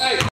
Hey!